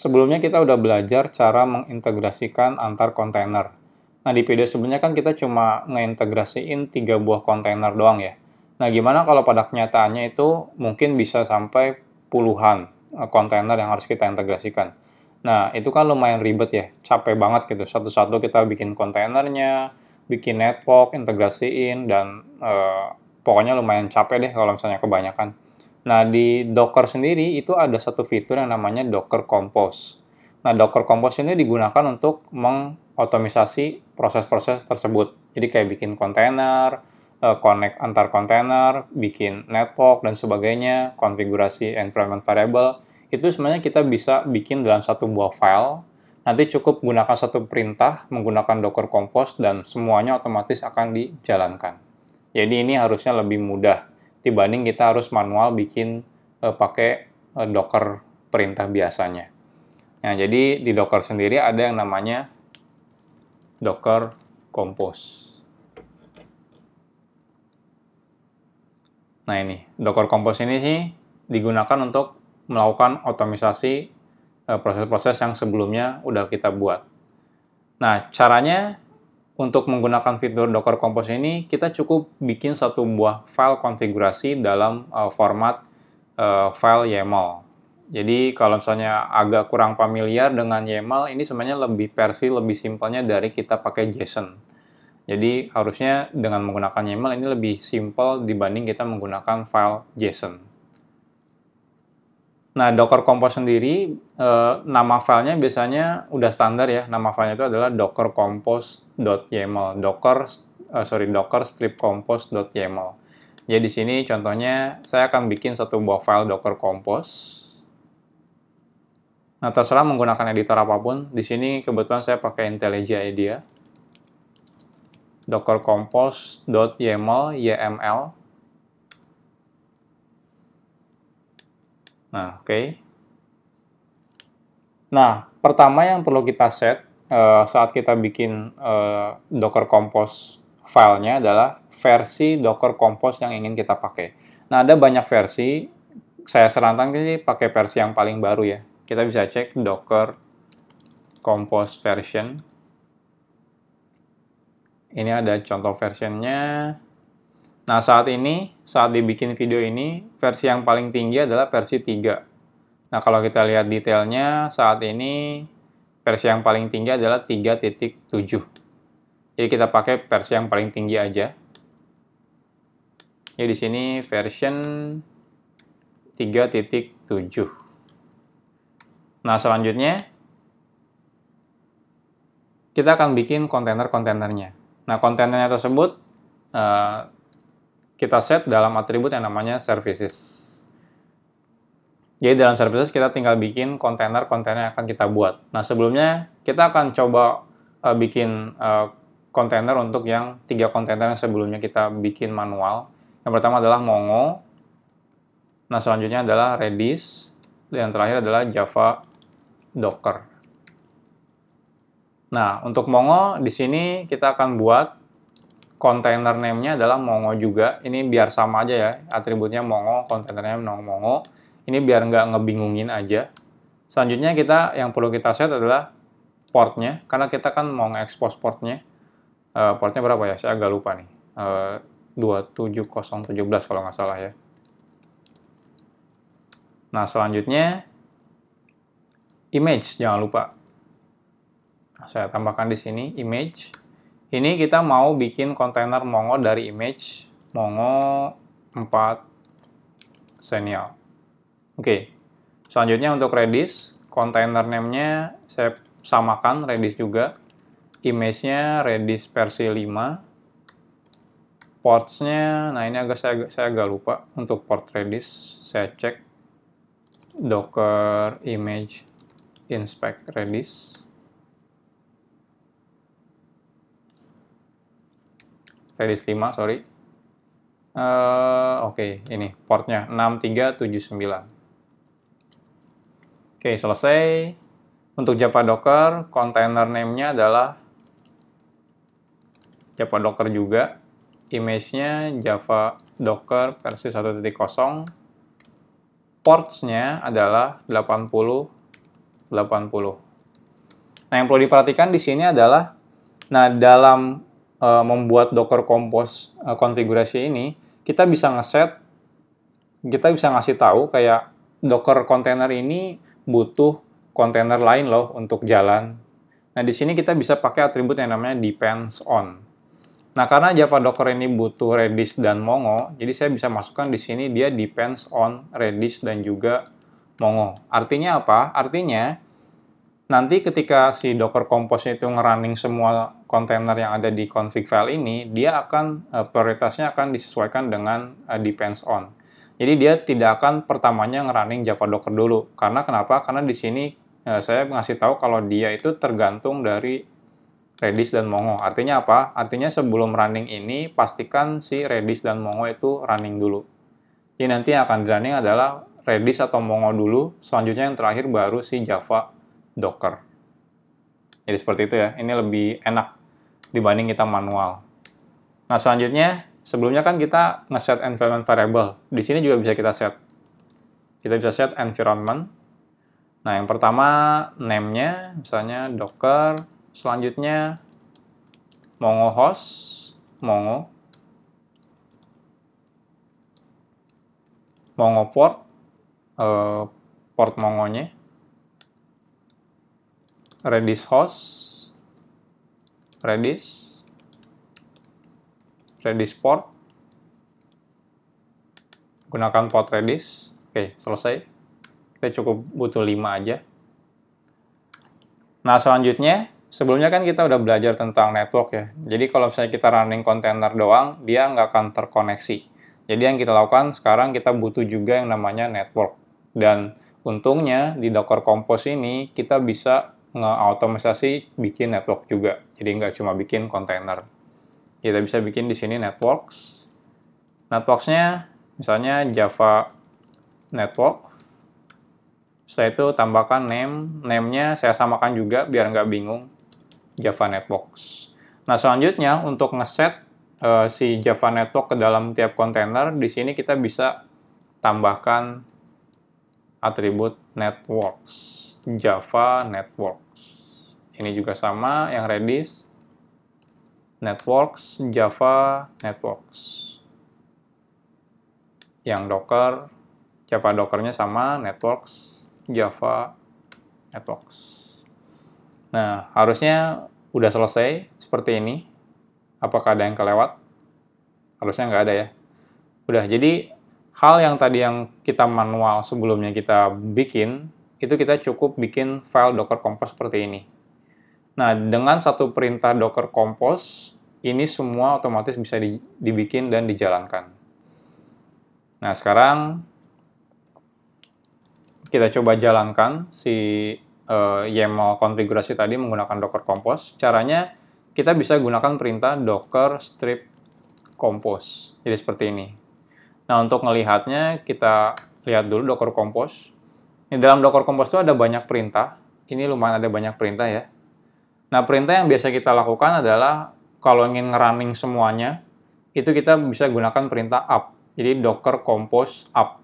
Sebelumnya kita udah belajar cara mengintegrasikan antar kontainer. Nah, di video sebelumnya kan kita cuma ngeintegrasiin 3 buah kontainer doang ya. Nah, gimana kalau pada kenyataannya itu mungkin bisa sampai puluhan kontainer yang harus kita integrasikan. Nah, itu kan lumayan ribet ya, capek banget gitu. Satu-satu kita bikin kontainernya, bikin network, integrasiin, dan pokoknya lumayan capek deh kalau misalnya kebanyakan. Nah, di Docker sendiri itu ada satu fitur yang namanya Docker Compose. Nah, Docker Compose ini digunakan untuk mengotomisasi proses-proses tersebut. Jadi kayak bikin kontainer, connect antar kontainer, bikin network, dan sebagainya, konfigurasi environment variable. Itu sebenarnya kita bisa bikin dalam satu buah file. Nanti cukup gunakan satu perintah menggunakan Docker Compose dan semuanya otomatis akan dijalankan. Jadi ini harusnya lebih mudah dibanding kita harus manual bikin pakai Docker perintah biasanya. Nah, jadi di Docker sendiri ada yang namanya Docker Compose. Nah, ini Docker Compose ini sih digunakan untuk melakukan otomisasi proses-proses yang sebelumnya udah kita buat. Nah, caranya untuk menggunakan fitur Docker Compose ini, kita cukup bikin satu buah file konfigurasi dalam format file YAML. Jadi kalau misalnya agak kurang familiar dengan YAML, ini sebenarnya lebih simpelnya dari kita pakai JSON. Jadi harusnya dengan menggunakan YAML ini lebih simpel dibanding kita menggunakan file JSON. Nah, Docker Compose sendiri, nama filenya biasanya udah standar ya. Nama filenya itu adalah Docker Compose .yaml, Docker strip compose.yaml. Jadi di sini contohnya saya akan bikin satu buah file Docker Compose. Nah, terserah menggunakan editor apapun. Di sini kebetulan saya pakai IntelliJ IDEA. Docker compose.yaml. Nah, oke. Nah, pertama yang perlu kita set saat kita bikin Docker Compose filenya adalah versi Docker Compose yang ingin kita pakai. Nah, ada banyak versi. Saya sarankan sih pakai versi yang paling baru ya. Kita bisa cek Docker Compose version. Ini ada contoh versionnya. Nah, saat ini, saat dibikin video ini, versi yang paling tinggi adalah versi 3. Nah, kalau kita lihat detailnya, saat ini versi yang paling tinggi adalah 3.7. Jadi kita pakai versi yang paling tinggi aja. Jadi di sini version 3.7. Nah, selanjutnya kita akan bikin kontainer-kontainernya. Nah, kontainernya tersebut kita set dalam atribut yang namanya services. Jadi dalam services kita tinggal bikin kontainer-kontainer yang akan kita buat. Nah, sebelumnya kita akan coba bikin kontainer untuk yang 3 kontainer yang sebelumnya kita bikin manual. Yang pertama adalah Mongo. Nah, selanjutnya adalah Redis. Dan yang terakhir adalah Java Docker. Nah, untuk Mongo di sini kita akan buat kontainer name-nya adalah Mongo juga. Ini biar sama aja ya, atributnya Mongo, kontainernya Mongo. Ini biar nggak ngebingungin aja. Selanjutnya kita yang perlu kita set adalah portnya, karena kita kan mau nge-expose portnya. Portnya berapa ya? Saya agak lupa nih. 27017 kalau nggak salah ya. Nah, selanjutnya image, jangan lupa. Nah, saya tambahkan di sini image. Ini kita mau bikin kontainer Mongo dari image Mongo 4 senior. Oke, selanjutnya untuk Redis, kontainer name-nya saya samakan Redis juga. Image-nya Redis versi 5. Ports-nya, nah ini agak saya agak lupa untuk port Redis. Saya cek docker image inspect Redis. Redis 5, sorry. Oke, ini portnya 6379. Oke, selesai. Untuk Java Docker, container name-nya adalah Java Docker juga. Image-nya Java Docker versi 1.0. Ports-nya adalah 80 80. Nah, yang perlu diperhatikan di sini adalah, nah, dalam membuat Docker Compose konfigurasi ini, kita bisa ngeset, kita bisa ngasih tahu kayak Docker container ini butuh container lain loh untuk jalan. Nah, di sini kita bisa pakai atribut yang namanya depends on. Nah, karena Java Docker ini butuh Redis dan Mongo, jadi saya bisa masukkan di sini dia depends on Redis dan juga Mongo. Artinya apa? Artinya nanti ketika si Docker Compose itu ngerunning semua kontainer yang ada di config file ini, dia akan prioritasnya akan disesuaikan dengan depends on. Jadi dia tidak akan pertamanya ngerunning Java Docker dulu. Karena kenapa? Karena di sini saya ngasih tahu kalau dia itu tergantung dari Redis dan Mongo. Artinya apa? Artinya sebelum running ini, pastikan si Redis dan Mongo itu running dulu. Jadi nanti yang akan running adalah Redis atau Mongo dulu, selanjutnya yang terakhir baru si Java Docker. Jadi seperti itu ya, ini lebih enak dibanding kita manual. Nah selanjutnya, sebelumnya kan kita nge-set environment variable. Di sini juga bisa kita set. Kita bisa set environment. Nah yang pertama, name-nya, misalnya Docker. Selanjutnya Mongo host, Mongo port, port Mongo-nya, Redis host, Redis port, gunakan port Redis. Oke, selesai. Kita cukup butuh 5 aja. Nah, selanjutnya sebelumnya kan kita udah belajar tentang network ya. Jadi kalau misalnya kita running container doang, dia nggak akan terkoneksi. Jadi yang kita lakukan sekarang kita butuh juga yang namanya network. Dan untungnya di Docker Compose ini kita bisa nge-automatisasi bikin network juga. Jadi nggak cuma bikin container. Kita bisa bikin di sini networks. Networks-nya misalnya Java network. Setelah itu tambahkan name. Name-nya saya samakan juga biar nggak bingung. Java Networks. Nah, selanjutnya untuk ngeset si Java Network ke dalam tiap kontainer, di sini kita bisa tambahkan atribut networks. Java Networks. Ini juga sama, yang Redis networks, Java Networks. Yang Docker, Java Docker-nya sama, networks, Java Networks. Nah, harusnya udah selesai seperti ini. Apakah ada yang kelewat? Harusnya nggak ada ya. Udah, jadi hal yang tadi yang kita manual sebelumnya kita bikin, itu kita cukup bikin file Docker Compose seperti ini. Nah, dengan satu perintah Docker Compose, ini semua otomatis bisa dibikin dan dijalankan. Nah, sekarang kita coba jalankan si YAML konfigurasi tadi menggunakan Docker Compose. Caranya kita bisa gunakan perintah docker strip compose. Jadi seperti ini. Nah, untuk melihatnya kita lihat dulu Docker Compose. Di dalam Docker Compose itu ada banyak perintah. Ini lumayan ada banyak perintah ya. Nah, perintah yang biasa kita lakukan adalah kalau ingin ngerunning semuanya, itu kita bisa gunakan perintah up. Jadi docker compose up.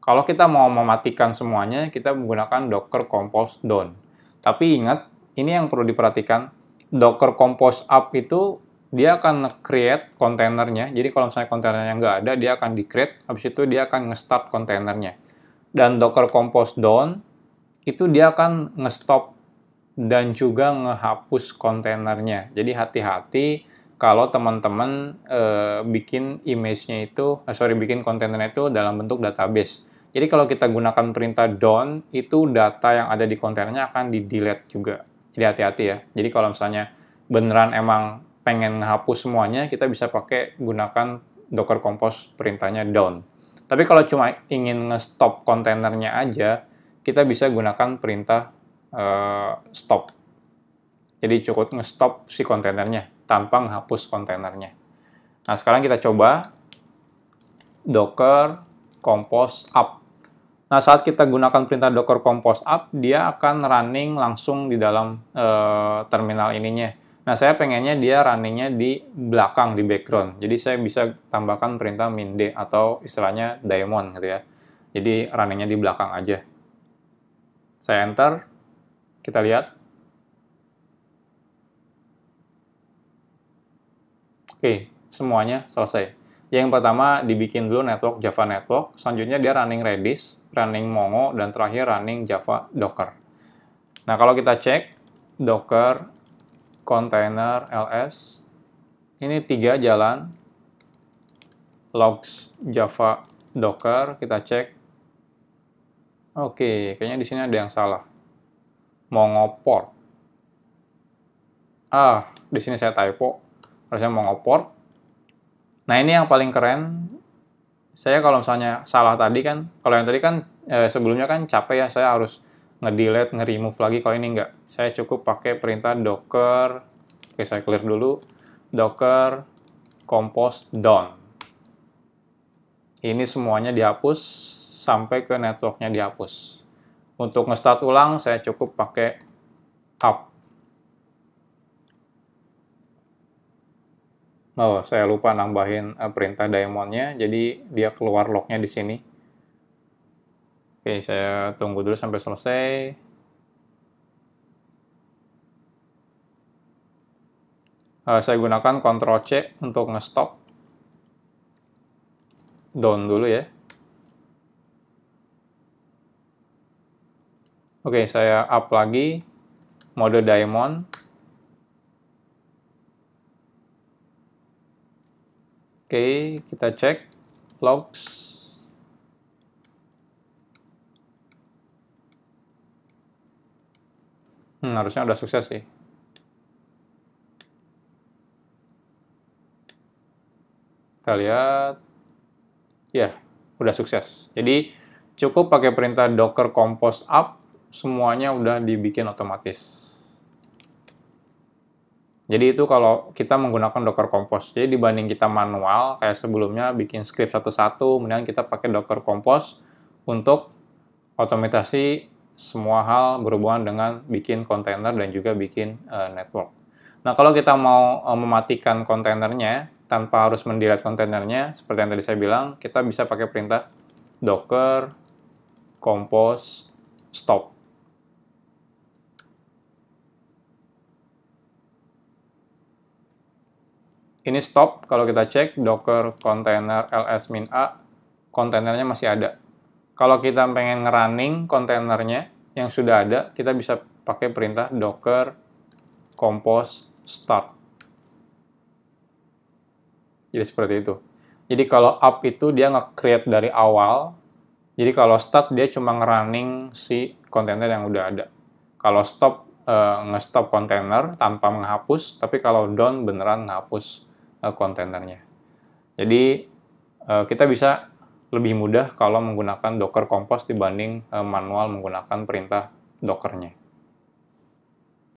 Kalau kita mau mematikan semuanya, kita menggunakan docker compose down. Tapi ingat, ini yang perlu diperhatikan. Docker compose up itu, dia akan create kontainernya. Jadi kalau misalnya kontainernya nggak ada, dia akan di-create. Habis itu dia akan nge-start kontainernya. Dan docker compose down, itu dia akan nge-stop dan juga ngehapus kontainernya. Jadi hati-hati kalau teman-teman bikin image-nya itu, bikin kontainernya itu dalam bentuk database. Jadi kalau kita gunakan perintah down, itu data yang ada di kontainernya akan di-delete juga. Jadi hati-hati ya. Jadi kalau misalnya beneran emang pengen ngehapus semuanya, kita bisa pakai gunakan Docker Compose perintahnya down. Tapi kalau cuma ingin nge-stop kontainernya aja, kita bisa gunakan perintah stop. Jadi cukup nge-stop si kontainernya tanpa menghapus kontainernya. Nah, sekarang kita coba Docker Compose up. Nah, saat kita gunakan perintah docker compose up, dia akan running langsung di dalam terminal ininya. Nah, saya pengennya dia runningnya di belakang, di background. Jadi, saya bisa tambahkan perintah min-d atau istilahnya diamond gitu ya. Jadi, runningnya di belakang aja. Saya enter, kita lihat. Oke, semuanya selesai. Yang pertama dibikin dulu network Java Network, selanjutnya dia running Redis, running Mongo, dan terakhir running Java Docker. Nah, kalau kita cek Docker container ls, ini 3 jalan logs Java Docker, kita cek. Oke, kayaknya di sini ada yang salah. Mongo port. Ah, di sini saya typo. Harusnya Mongo port. Nah, ini yang paling keren. Saya kalau misalnya salah tadi kan, kalau yang tadi kan sebelumnya kan capek ya, saya harus nge-delete, nge-remove lagi. Kalau ini enggak. Saya cukup pakai perintah docker. Oke, saya clear dulu. Docker compose down. Ini semuanya dihapus sampai ke networknya dihapus. Untuk nge-start ulang, saya cukup pakai up. Oh, saya lupa nambahin perintah diamondnya, jadi dia keluar lognya di sini. Oke, saya tunggu dulu sampai selesai. Saya gunakan Ctrl C untuk nge-stop. Down dulu ya. Oke, saya up lagi mode diamond. Oke, kita cek logs. Harusnya udah sukses sih. Kita lihat. Ya, udah sukses. Jadi, cukup pakai perintah docker compose up, semuanya udah dibikin otomatis. Jadi itu kalau kita menggunakan Docker Compose. Jadi dibanding kita manual, kayak sebelumnya bikin script satu-satu, kemudian kita pakai Docker Compose untuk otomatisasi semua hal berhubungan dengan bikin kontainer dan juga bikin network. Nah, kalau kita mau mematikan kontainernya tanpa harus mendelete kontainernya, seperti yang tadi saya bilang, kita bisa pakai perintah Docker Compose Stop. Ini stop, kalau kita cek docker container ls min a, kontainernya masih ada. Kalau kita pengen ngerunning kontainernya yang sudah ada, kita bisa pakai perintah docker compose start. Jadi seperti itu. Jadi kalau up itu dia nge-create dari awal, jadi kalau start dia cuma ngerunning si kontainer yang udah ada. Kalau stop, nge-stop kontainer tanpa menghapus, tapi kalau down beneran menghapus kontainernya. Jadi kita bisa lebih mudah kalau menggunakan Docker Compose dibanding manual menggunakan perintah Dockernya.